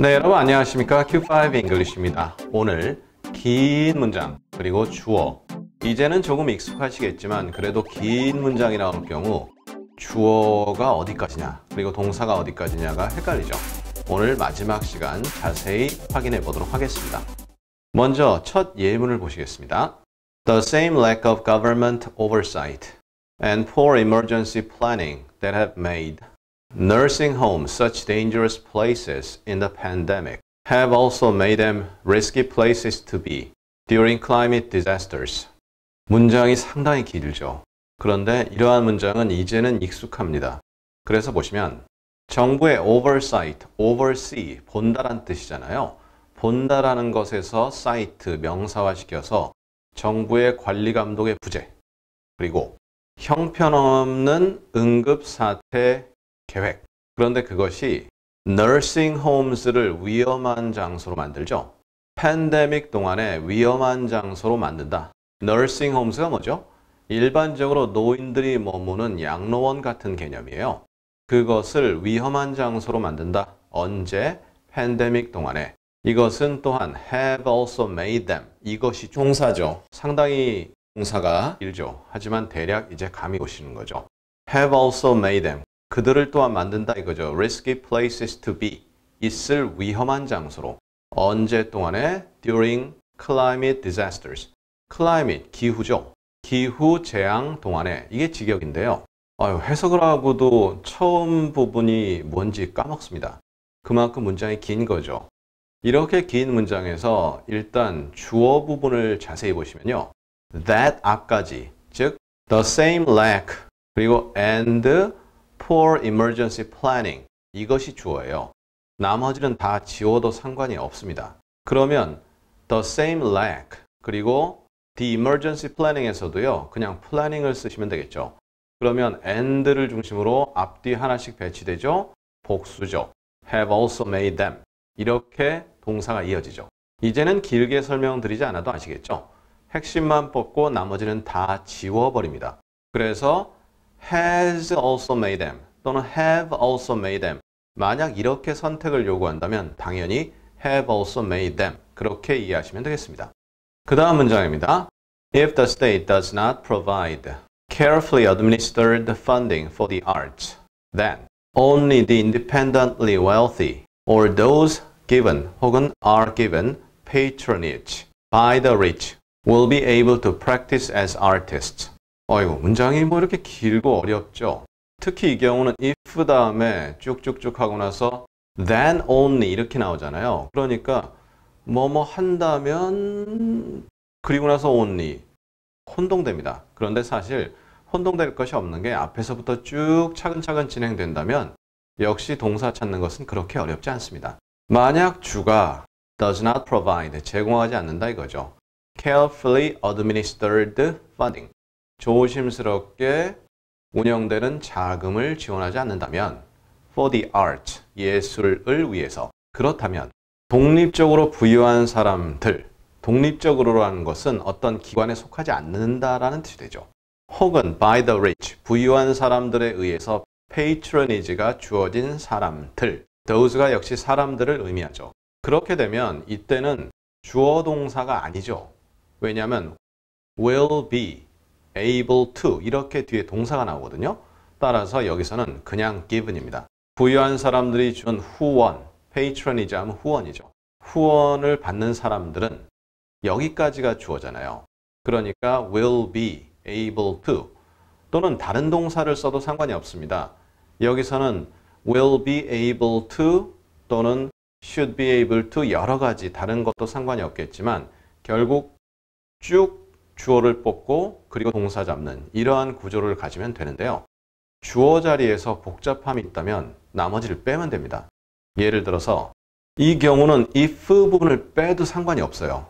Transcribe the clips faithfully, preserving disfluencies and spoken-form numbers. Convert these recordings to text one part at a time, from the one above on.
네, 여러분 안녕하십니까. 큐 파이브 잉글리시입니다. 오늘 긴 문장 그리고 주어, 이제는 조금 익숙하시겠지만 그래도 긴 문장이 나올 경우 주어가 어디까지냐 그리고 동사가 어디까지냐가 헷갈리죠. 오늘 마지막 시간 자세히 확인해 보도록 하겠습니다. 먼저 첫 예문을 보시겠습니다. The same lack of government oversight and poor emergency planning that have made nursing homes such dangerous places in the pandemic have also made them risky places to be during climate disasters. 문장이 상당히 길죠. 그런데 이러한 문장은 이제는 익숙합니다. 그래서 보시면 정부의 oversight, oversee, 본다란 뜻이잖아요. 본다라는 것에서 사이트, 명사화시켜서 정부의 관리 감독의 부재, 그리고 형편없는 응급사태 계획. 그런데 그것이 nursing homes를 위험한 장소로 만들죠. 팬데믹 동안에 위험한 장소로 만든다. nursing homes가 뭐죠? 일반적으로 노인들이 머무는 양로원 같은 개념이에요. 그것을 위험한 장소로 만든다. 언제? 팬데믹 동안에. 이것은 또한 have also made them. 이것이 종사죠. 상당히 동사가 길죠. 하지만 대략 이제 감이 오시는 거죠. have also made them. 그들을 또한 만든다 이거죠. risky places to be. 있을 위험한 장소로. 언제 동안에? during climate disasters. climate, 기후죠. 기후 재앙 동안에. 이게 직역인데요. 아유, 해석을 하고도 처음 부분이 뭔지 까먹습니다. 그만큼 문장이 긴 거죠. 이렇게 긴 문장에서 일단 주어 부분을 자세히 보시면요. that 앞까지, 즉 the same lack, 그리고 and poor emergency planning, 이것이 주어예요. 나머지는 다 지워도 상관이 없습니다. 그러면 the same lack, 그리고 the emergency planning에서도요. 그냥 planning을 쓰시면 되겠죠. 그러면 and를 중심으로 앞뒤 하나씩 배치되죠. 복수죠. have also made them. 이렇게 동사가 이어지죠. 이제는 길게 설명드리지 않아도 아시겠죠? 핵심만 뽑고 나머지는 다 지워버립니다. 그래서 has also made them 또는 have also made them, 만약 이렇게 선택을 요구한다면 당연히 have also made them, 그렇게 이해하시면 되겠습니다. 그 다음 문장입니다. If the state does not provide carefully administered funding for the arts, then only the independently wealthy or those given 혹은 are given patronage by the rich will be able to practice as artists. 어이구, 문장이 뭐 이렇게 길고 어렵죠. 특히 이 경우는 if 다음에 쭉쭉쭉 하고 나서 then only 이렇게 나오잖아요. 그러니까 뭐뭐 한다면 그리고 나서 only 혼동됩니다. 그런데 사실 혼동될 것이 없는 게 앞에서부터 쭉 차근차근 진행된다면 역시 동사 찾는 것은 그렇게 어렵지 않습니다. 만약 주가 does not provide, 제공하지 않는다 이거죠. carefully administered funding, 조심스럽게 운영되는 자금을 지원하지 않는다면 for the arts, 예술을 위해서. 그렇다면 독립적으로 부유한 사람들, 독립적으로라는 것은 어떤 기관에 속하지 않는다라는 뜻이 되죠. 혹은 by the rich, 부유한 사람들에 의해서 patronage가 주어진 사람들, those가 역시 사람들을 의미하죠. 그렇게 되면 이때는 주어 동사가 아니죠. 왜냐하면 will be, able to 이렇게 뒤에 동사가 나오거든요. 따라서 여기서는 그냥 given입니다. 부유한 사람들이 준 후원, patronage 하면 후원이죠. 후원을 받는 사람들은 여기까지가 주어잖아요. 그러니까 will be, able to 또는 다른 동사를 써도 상관이 없습니다. 여기서는 will be able to 또는 should be able to, 여러 가지 다른 것도 상관이 없겠지만 결국 쭉 주어를 뽑고 그리고 동사 잡는 이러한 구조를 가지면 되는데요. 주어 자리에서 복잡함이 있다면 나머지를 빼면 됩니다. 예를 들어서 이 경우는 if 부분을 빼도 상관이 없어요.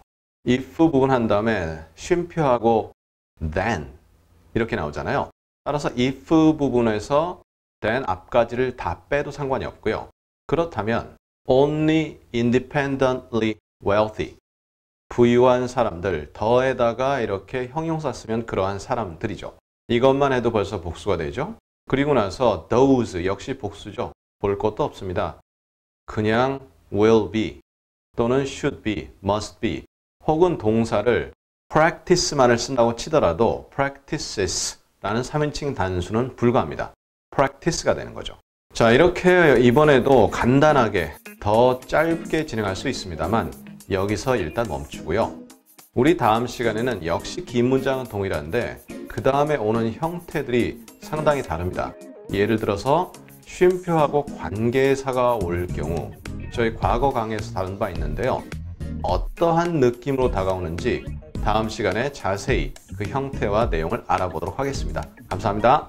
if 부분 한 다음에 쉼표하고 then 이렇게 나오잖아요. 따라서 if 부분에서 then 앞까지를 다 빼도 상관이 없고요. 그렇다면 only independently wealthy, 부유한 사람들, 더에다가 이렇게 형용사 쓰면 그러한 사람들이죠. 이것만 해도 벌써 복수가 되죠. 그리고 나서 those 역시 복수죠. 볼 것도 없습니다. 그냥 will be, 또는 should be, must be, 혹은 동사를 practice만을 쓴다고 치더라도 practices라는 삼인칭 단수는 불가합니다. practice가 되는 거죠. 자, 이렇게 이번에도 간단하게 더 짧게 진행할 수 있습니다만 여기서 일단 멈추고요. 우리 다음 시간에는 역시 긴 문장은 동일한데 그 다음에 오는 형태들이 상당히 다릅니다. 예를 들어서 쉼표하고 관계사가 올 경우 저희 과거 강의에서 다룬 바 있는데요. 어떠한 느낌으로 다가오는지 다음 시간에 자세히 그 형태와 내용을 알아보도록 하겠습니다. 감사합니다.